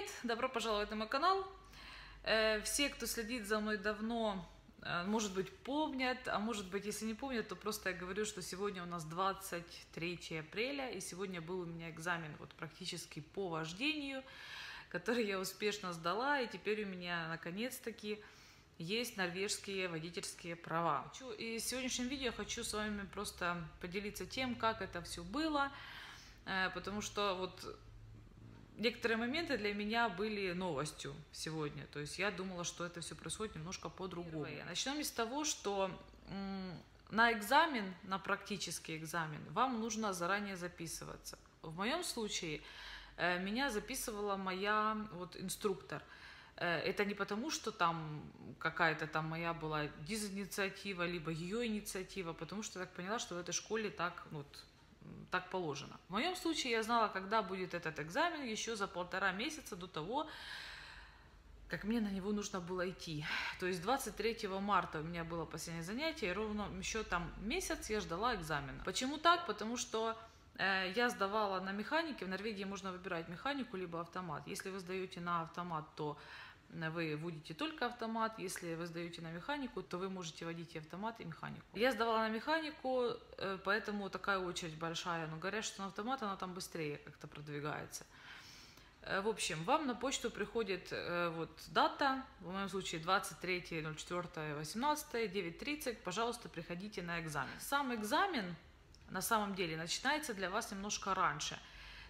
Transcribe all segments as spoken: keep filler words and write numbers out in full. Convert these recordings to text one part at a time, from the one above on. Привет! Добро пожаловать на мой канал. Все, кто следит за мной давно, может быть, помнят, а может быть, если не помнят, то просто я говорю, что сегодня у нас двадцать третье апреля, и сегодня был у меня экзамен вот практически по вождению, который я успешно сдала, и теперь у меня наконец-таки есть норвежские водительские права. И в сегодняшнем видео хочу с вами просто поделиться тем, как это все было, потому что вот некоторые моменты для меня были новостью сегодня. То есть я думала, что это все происходит немножко по-другому. Начнем с того, что на экзамен, на практический экзамен, вам нужно заранее записываться. В моем случае меня записывала моя вот инструктор. Это не потому, что там какая-то там моя была дизинициатива, либо ее инициатива, потому что я так поняла, что в этой школе так вот... так положено. В моем случае я знала, когда будет этот экзамен, еще за полтора месяца до того, как мне на него нужно было идти. То есть двадцать третьего марта у меня было последнее занятие, и ровно еще там месяц я ждала экзамена. Почему так? Потому что э, я сдавала на механике. В Норвегии можно выбирать механику либо автомат. Если вы сдаете на автомат, то вы водите только автомат. Если вы сдаете на механику, то вы можете водить и автомат, и механику. Я сдавала на механику, поэтому такая очередь большая. Но говорят, что на автомат она там быстрее как-то продвигается. В общем, вам на почту приходит вот дата, в моем случае двадцать третье ноль четвёртое восемнадцатое девять тридцать. Пожалуйста, приходите на экзамен. Сам экзамен на самом деле начинается для вас немножко раньше,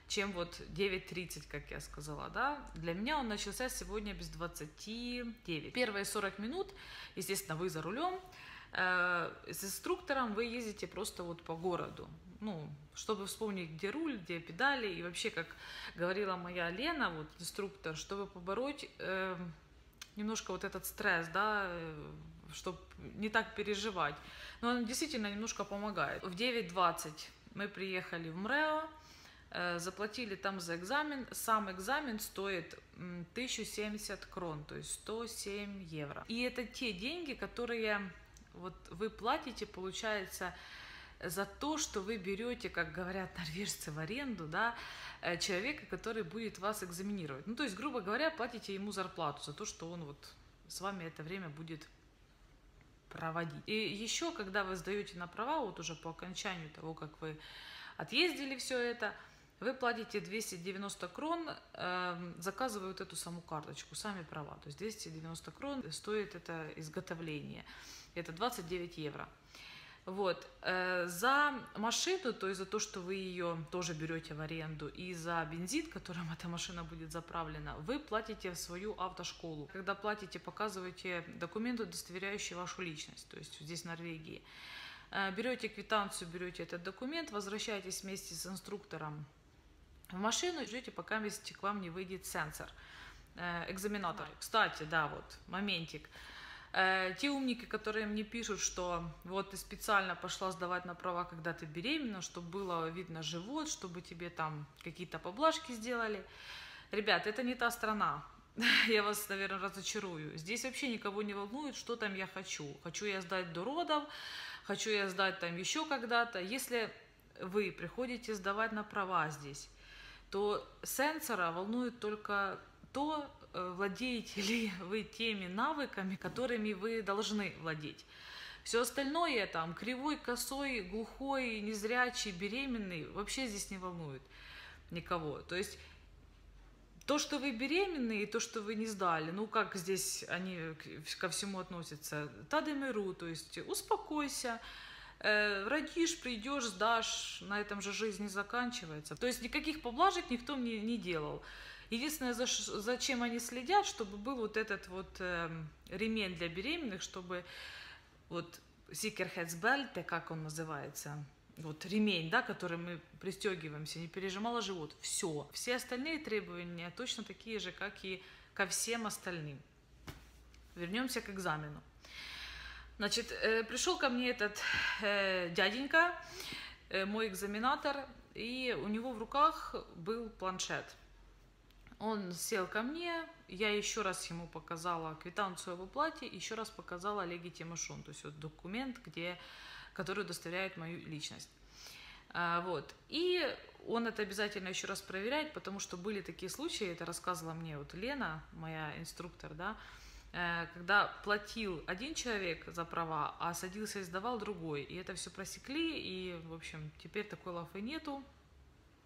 чем вот девять тридцать, как я сказала, да. Для меня он начался сегодня без двадцати девяти. Первые сорок минут, естественно, вы за рулем, э, с инструктором вы ездите просто вот по городу, ну, чтобы вспомнить, где руль, где педали, и вообще, как говорила моя Лена, вот инструктор, чтобы побороть э, немножко вот этот стресс, да, чтобы не так переживать. Но он действительно немножко помогает. В девять двадцать мы приехали в МРЭО, заплатили там за экзамен. Сам экзамен стоит тысячу семьдесят крон, то есть сто семь евро. И это те деньги, которые вот вы платите, получается, за то, что вы берете, как говорят норвежцы, в аренду, да, человека, который будет вас экзаменировать. Ну, то есть, грубо говоря, платите ему зарплату за то, что он вот с вами это время будет проводить. И еще, когда вы сдаете на права, вот уже по окончанию того, как вы отъездили все это, вы платите двести девяносто крон, э, заказывают эту саму карточку, сами права. То есть двести девяносто крон стоит это изготовление. Это двадцать девять евро. Вот. Э, за машину, то есть за то, что вы ее тоже берете в аренду, и за бензин, которым эта машина будет заправлена, вы платите в свою автошколу. Когда платите, показываете документы, удостоверяющие вашу личность. То есть здесь в Норвегии. Берете квитанцию, берете этот документ, возвращаетесь вместе с инструктором в машину и ждете, пока вместе к вам не выйдет сенсор, экзаменатор. Кстати, да, вот, моментик. Те умники, которые мне пишут, что вот ты специально пошла сдавать на права, когда ты беременна, чтобы было видно живот, чтобы тебе там какие-то поблажки сделали. Ребят, это не та страна. Я вас, наверное, разочарую. Здесь вообще никого не волнует, что там я хочу. Хочу я сдать до родов, хочу я сдать там еще когда-то. Если вы приходите сдавать на права здесь, то сенсора волнует только то, владеете ли вы теми навыками, которыми вы должны владеть. Все остальное, там, кривой, косой, глухой, незрячий, беременный, вообще здесь не волнует никого. То есть... то, что вы беременны, и то, что вы не сдали, ну как здесь они ко всему относятся? Тадемеру, то есть успокойся, э, родишь, придешь, сдашь, на этом же жизнь не заканчивается. То есть никаких поблажек никто мне не делал. Единственное, за, зачем они следят, чтобы был вот этот вот э, ремень для беременных, чтобы вот сикерхетсбельте, как он называется, вот ремень, да, который мы пристегиваемся, не пережимала живот. Все. Все остальные требования точно такие же, как и ко всем остальным. Вернемся к экзамену. Значит, э, пришел ко мне этот э, дяденька, э, мой экзаменатор, и у него в руках был планшет. Он сел ко мне, я еще раз ему показала квитанцию об оплате, еще раз показала легитимашон, то есть вот документ, где... который удостоверяет мою личность. Вот. И он это обязательно еще раз проверяет, потому что были такие случаи, это рассказывала мне вот Лена, моя инструктор, да, когда платил один человек за права, а садился и сдавал другой. И это все просекли, и, в общем, теперь такой лафы нету.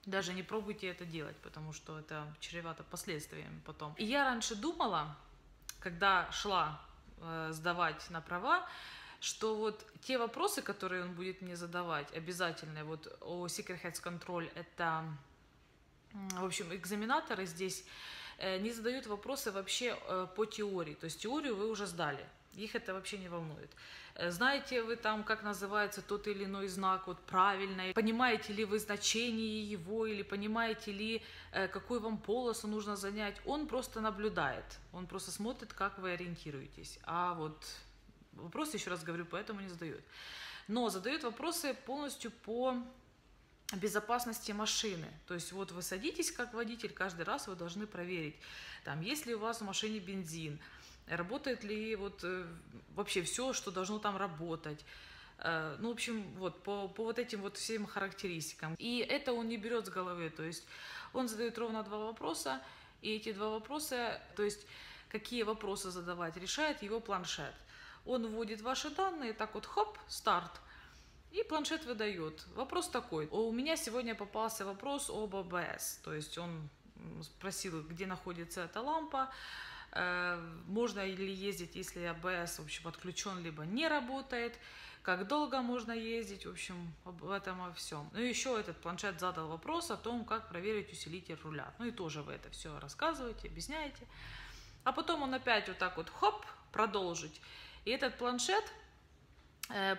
Даже не пробуйте это делать, потому что это чревато последствиями потом. И я раньше думала, когда шла сдавать на права, что вот те вопросы, которые он будет мне задавать, обязательные, вот о Sikkerhetskontroll, это, в общем, экзаменаторы здесь не задают вопросы вообще по теории, то есть теорию вы уже сдали, их это вообще не волнует. Знаете вы там, как называется тот или иной знак, вот правильно, понимаете ли вы значение его, или понимаете ли, какую вам полосу нужно занять, он просто наблюдает, он просто смотрит, как вы ориентируетесь, а вот вопросы, еще раз говорю, поэтому не задают. Но задают вопросы полностью по безопасности машины. То есть вот вы садитесь как водитель, каждый раз вы должны проверить, там, есть ли у вас в машине бензин, работает ли вот вообще все, что должно там работать. Ну, в общем, вот по, по вот этим вот всем характеристикам. И это он не берет с головы, то есть он задает ровно два вопроса, и эти два вопроса, то есть какие вопросы задавать, решает его планшет. Он вводит ваши данные, так вот, хоп, старт, и планшет выдает. Вопрос такой. У меня сегодня попался вопрос об А Б С, то есть он спросил, где находится эта лампа, можно ли ездить, если А Б С, в общем, отключен, либо не работает, как долго можно ездить, в общем, об этом о всем. Ну, еще этот планшет задал вопрос о том, как проверить усилитель руля. Ну, и тоже вы это все рассказываете, объясняете. А потом он опять вот так вот, хоп, продолжить. И этот планшет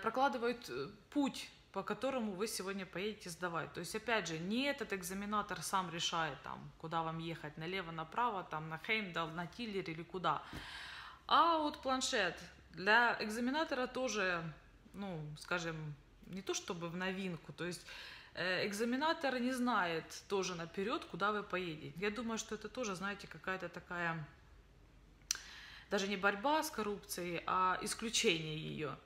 прокладывает путь, по которому вы сегодня поедете сдавать. То есть, опять же, не этот экзаменатор сам решает, там, куда вам ехать, налево, направо, там, на Хеймдал, на Тиллер или куда. А вот планшет для экзаменатора тоже, ну, скажем, не то чтобы в новинку, то есть экзаменатор не знает тоже наперед, куда вы поедете. Я думаю, что это тоже, знаете, какая-то такая... Даже не борьба с коррупцией, а исключение ее.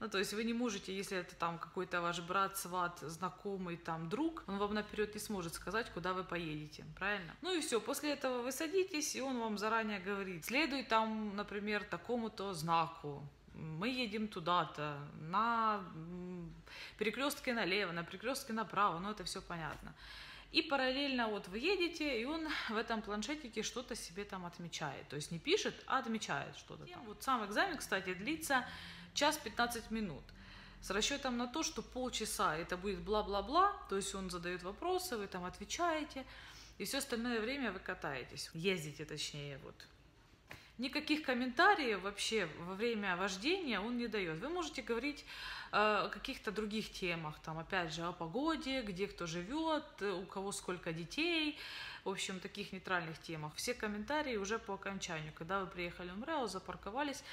Ну, то есть вы не можете, если это там какой-то ваш брат, сват, знакомый, там друг, он вам наперед не сможет сказать, куда вы поедете, правильно? Ну и все, после этого вы садитесь, и он вам заранее говорит, следуй там, например, такому-то знаку, мы едем туда-то, на перекрестке налево, на перекрестке направо, ну это все понятно. И параллельно вот вы едете, и он в этом планшетике что-то себе там отмечает. То есть не пишет, а отмечает что-то там. Вот сам экзамен, кстати, длится час пятнадцать минут. С расчетом на то, что полчаса это будет бла-бла-бла. То есть он задает вопросы, вы там отвечаете. И все остальное время вы катаетесь. Ездите, точнее, вот. Никаких комментариев вообще во время вождения он не дает. Вы можете говорить о каких-то других темах, там, опять же, о погоде, где кто живет, у кого сколько детей, в общем, таких нейтральных темах. Все комментарии уже по окончанию, когда вы приехали в МРЭО, запарковались.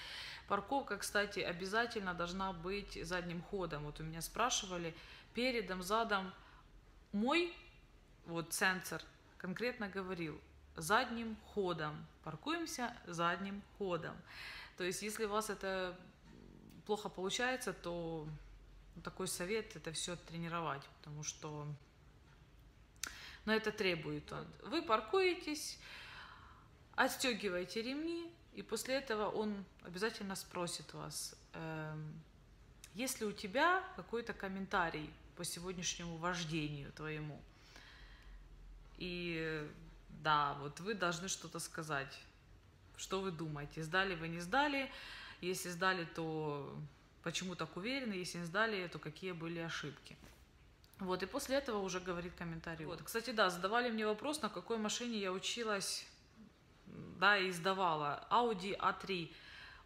Парковка, кстати, обязательно должна быть задним ходом. Вот у меня спрашивали, передом, задом, мой вот сенсор конкретно говорил, задним ходом, паркуемся задним ходом. То есть, если у вас это плохо получается, то такой совет — это все тренировать, потому что, но это требует. Вы паркуетесь, отстегиваете ремни, и после этого он обязательно спросит вас, есть ли у тебя какой-то комментарий по сегодняшнему вождению твоему. И да, вот вы должны что-то сказать, что вы думаете, сдали вы, не сдали, если сдали, то почему так уверены, если не сдали, то какие были ошибки. Вот, и после этого уже говорит комментарий. Вот, кстати, да, задавали мне вопрос, на какой машине я училась, да, и сдавала. Ауди А три,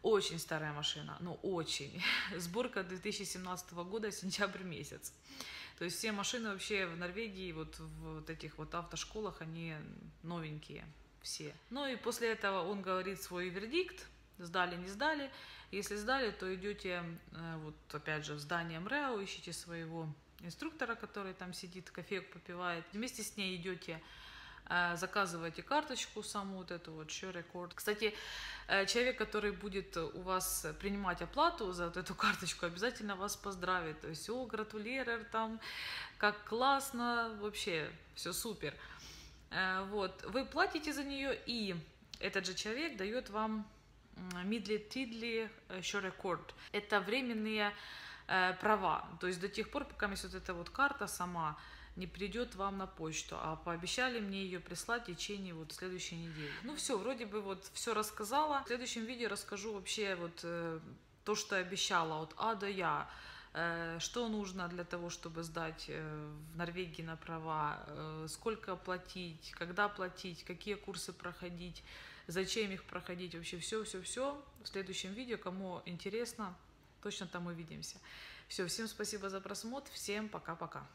очень старая машина, ну очень, сборка две тысячи семнадцатого года, сентябрь месяц. То есть все машины вообще в Норвегии, вот в вот этих вот автошколах, они новенькие все. Ну и после этого он говорит свой вердикт, сдали, не сдали. Если сдали, то идете, вот опять же, в здание МРЭО, ищите своего инструктора, который там сидит, кофе попивает. Вместе с ней идете заказывайте карточку саму вот эту вот SureRecord. Кстати, человек, который будет у вас принимать оплату за вот эту карточку, обязательно вас поздравит. То есть, о, гратулерер, там, как классно, вообще, все супер. Вот, вы платите за нее, и этот же человек дает вам midlertidig SureRecord. Это временные права, то есть до тех пор, пока вот эта вот карта сама не придет вам на почту, а пообещали мне ее прислать в течение вот следующей недели. Ну все, вроде бы вот все рассказала. В следующем видео расскажу вообще вот э, то, что обещала от А до Я, э, что нужно для того, чтобы сдать э, в Норвегии на права, э, сколько платить, когда платить, какие курсы проходить, зачем их проходить, вообще все-все-все. В следующем видео, кому интересно, точно там увидимся. Все, всем спасибо за просмотр, всем пока-пока.